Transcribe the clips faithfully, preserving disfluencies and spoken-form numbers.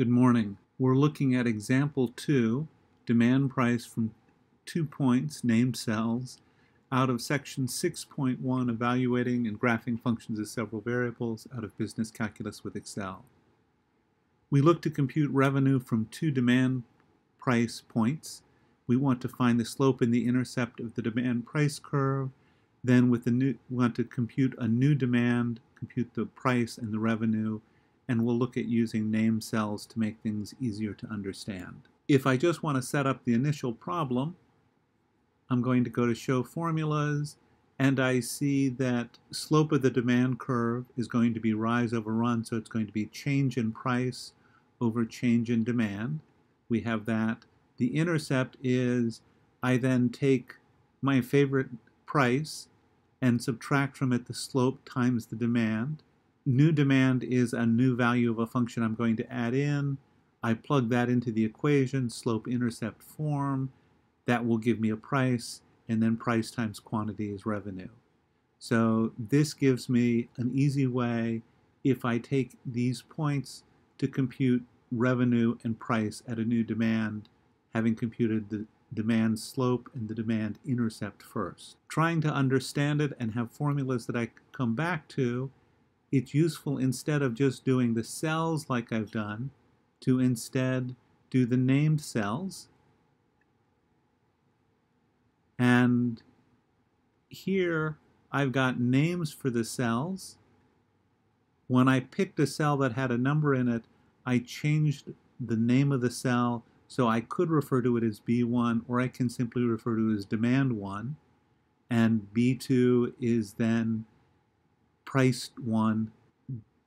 Good morning. We're looking at example two, demand price from two points, named cells, out of section six point one, evaluating and graphing functions as several variables, out of Business Calculus with Excel. We look to compute revenue from two demand price points. We want to find the slope and the intercept of the demand price curve. Then with the new, we want to compute a new demand, compute the price and the revenue, and we'll look at using named cells to make things easier to understand. If I just want to set up the initial problem, I'm going to go to Show Formulas, and I see that slope of the demand curve is going to be rise over run, so it's going to be change in price over change in demand. We have that. The intercept is I then take my favorite price and subtract from it the slope times the demand. New demand is a new value of a function I'm going to add in. I plug that into the equation, slope-intercept form. That will give me a price, and then price times quantity is revenue. So this gives me an easy way, if I take these points, to compute revenue and price at a new demand, having computed the demand slope and the demand intercept first. Trying to understand it and have formulas that I come back to, it's useful, instead of just doing the cells like I've done, to instead do the named cells. And here I've got names for the cells. When I picked a cell that had a number in it, I changed the name of the cell, so I could refer to it as B one, or I can simply refer to it as demand one, and B two is then price one,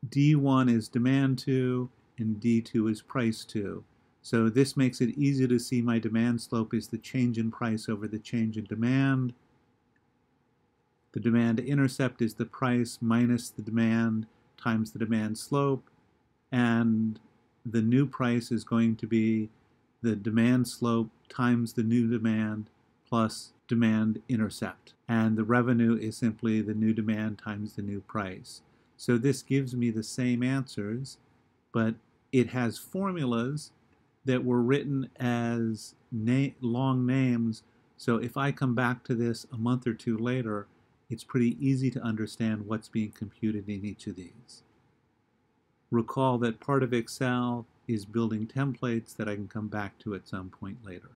D one is demand two, and D two is price two. So this makes it easy to see my demand slope is the change in price over the change in demand. The demand intercept is the price minus the demand times the demand slope. And the new price is going to be the demand slope times the new demand plus demand intercept. And the revenue is simply the new demand times the new price. So this gives me the same answers, but it has formulas that were written as na long names. So if I come back to this a month or two later, it's pretty easy to understand what's being computed in each of these. Recall that part of Excel is building templates that I can come back to at some point later.